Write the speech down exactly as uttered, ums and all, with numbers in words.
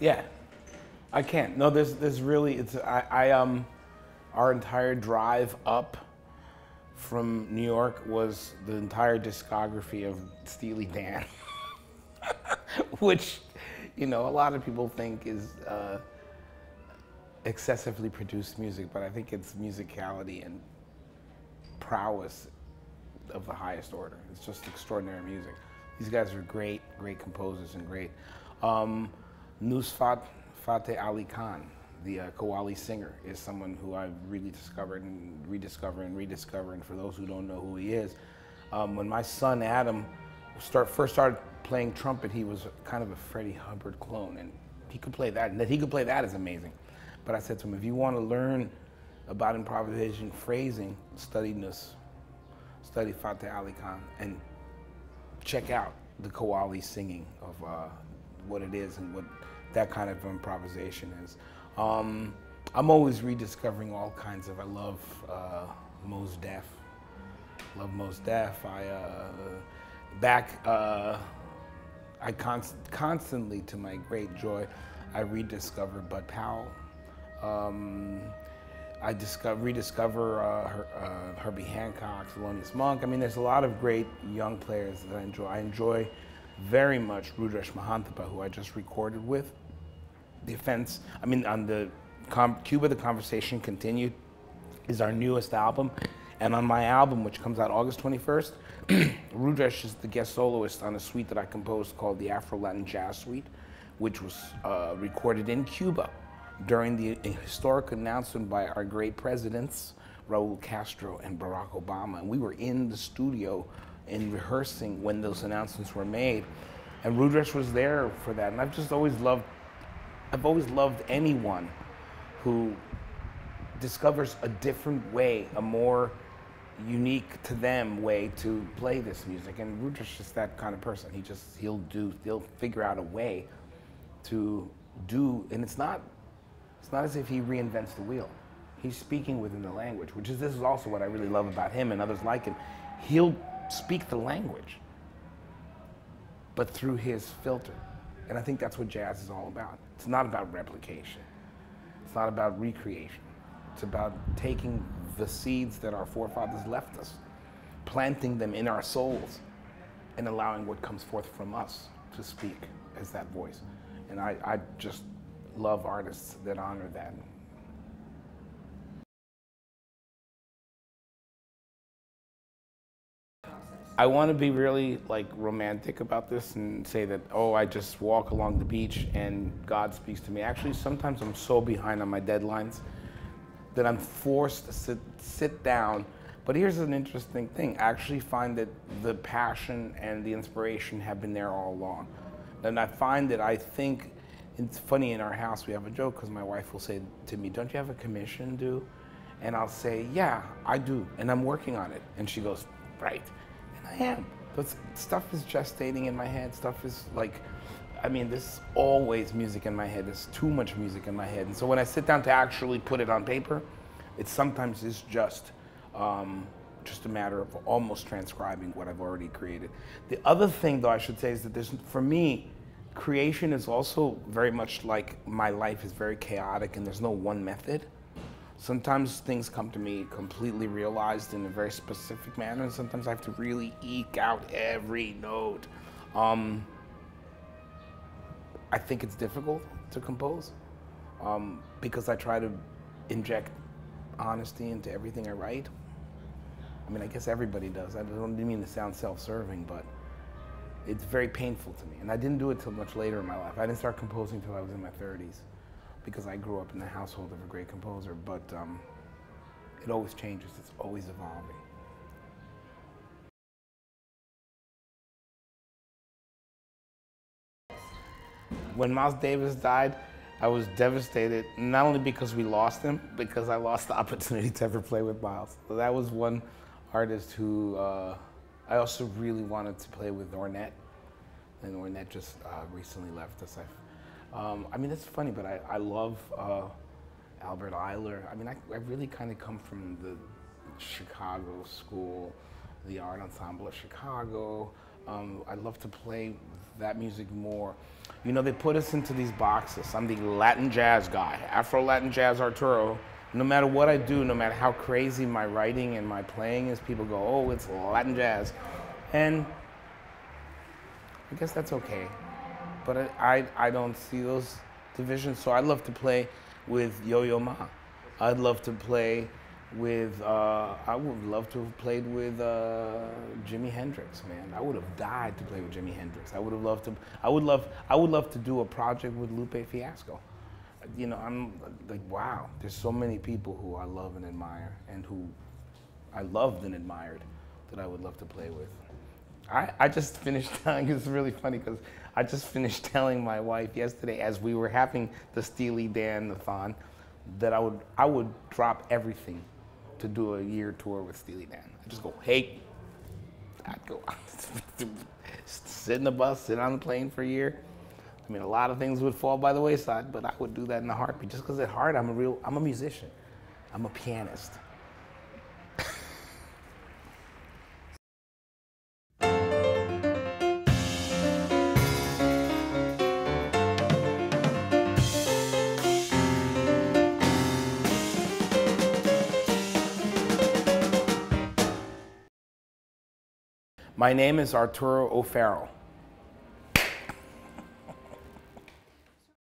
Yeah, I can't. No, there's there's really it's I, I um our entire drive up from New York was the entire discography of Steely Dan, which, you know, a lot of people think is uh, excessively produced music, but I think it's musicality and prowess of the highest order. It's just extraordinary music. These guys are great, great composers and great. Um, Nusrat Fateh Ali Khan, the uh, Qawwali singer, is someone who I've really discovered and rediscovered and rediscovered. And for those who don't know who he is, um, when my son Adam start, first started playing trumpet, he was kind of a Freddie Hubbard clone, and he could play that. And that he could play that is amazing. But I said to him, if you want to learn about improvisation, phrasing, study Nus, study Fateh Ali Khan, and check out the Qawwali singing of uh, what it is and what that kind of improvisation is. Um, I'm always rediscovering all kinds of, I love uh, Mos Def, love Mos Def. I, uh, back, uh, I const constantly, to my great joy, I rediscover Bud Powell. Um, I discover, rediscover uh, Her, uh, Herbie Hancock, Thelonious Monk. I mean, there's a lot of great young players that I enjoy. I enjoy very much Rudresh Mahanthappa, who I just recorded with. The offense, I mean, on the com Cuba, The Conversation Continued is our newest album. And on my album, which comes out August twenty-first, Rudresh is the guest soloist on a suite that I composed called the Afro Latin Jazz Suite, which was uh, recorded in Cuba during the historic announcement by our great presidents, Raul Castro and Barack Obama. And we were in the studio in rehearsing when those announcements were made. And Rudresh was there for that. And I've just always loved I've always loved anyone who discovers a different way, a more unique to them way to play this music. And Rudresh is that kind of person. He just, he'll do, he'll figure out a way to do, and it's not, it's not as if he reinvents the wheel. He's speaking within the language, which is, this is also what I really love about him and others like him. He'll speak the language, but through his filter. And I think that's what jazz is all about. It's not about replication. It's not about recreation. It's about taking the seeds that our forefathers left us, planting them in our souls, and allowing what comes forth from us to speak as that voice. And I, I just love artists that honor that. I want to be really like romantic about this and say that, oh, I just walk along the beach and God speaks to me. Actually, sometimes I'm so behind on my deadlines that I'm forced to sit, sit down. But here's an interesting thing. I actually find that the passion and the inspiration have been there all along. And I find that I think, it's funny, in our house we have a joke because my wife will say to me, don't you have a commission due? And I'll say, yeah, I do, and I'm working on it. And she goes, right. I am, but stuff is gestating in my head. Stuff is like, I mean, there's always music in my head. There's too much music in my head. And so when I sit down to actually put it on paper, it sometimes is just, um, just a matter of almost transcribing what I've already created. The other thing, though, I should say is that there's, for me, creation is also very much like my life is very chaotic and there's no one method. Sometimes things come to me completely realized in a very specific manner, and sometimes I have to really eke out every note. Um, I think it's difficult to compose um, because I try to inject honesty into everything I write. I mean, I guess everybody does. I don't mean to sound self-serving, but it's very painful to me. And I didn't do it till much later in my life. I didn't start composing till I was in my thirties. Because I grew up in the household of a great composer, but um, it always changes, it's always evolving. When Miles Davis died, I was devastated, not only because we lost him, because I lost the opportunity to ever play with Miles. So that was one artist who, uh, I also really wanted to play with Ornette, and Ornette just uh, recently left us. I've Um, I mean, it's funny, but I, I love uh, Albert Ayler. I mean, I, I really kind of come from the Chicago school, the Art Ensemble of Chicago, Um, I love to play that music more. You know, they put us into these boxes. I'm the Latin jazz guy, Afro Latin Jazz Arturo. No matter what I do, no matter how crazy my writing and my playing is, people go, oh, it's Latin jazz. And I guess that's okay. But I, I, I don't see those divisions. So I'd love to play with Yo-Yo Ma. I'd love to play with, uh, I would love to have played with uh, Jimi Hendrix, man. I would have died to play with Jimi Hendrix. I would have loved to, I would love, I would love to do a project with Lupe Fiasco. You know, I'm like, wow, there's so many people who I love and admire and who I loved and admired that I would love to play with. I, I just finished telling, it's really funny because I just finished telling my wife yesterday as we were having the Steely Dan-a-thon that I would, I would drop everything to do a year tour with Steely Dan. I just go, hey, I'd go sit in the bus, sit on the plane for a year. I mean, a lot of things would fall by the wayside, but I would do that in a heartbeat just because at heart, I'm a real, I'm a musician. I'm a pianist. My name is Arturo O'Farrill.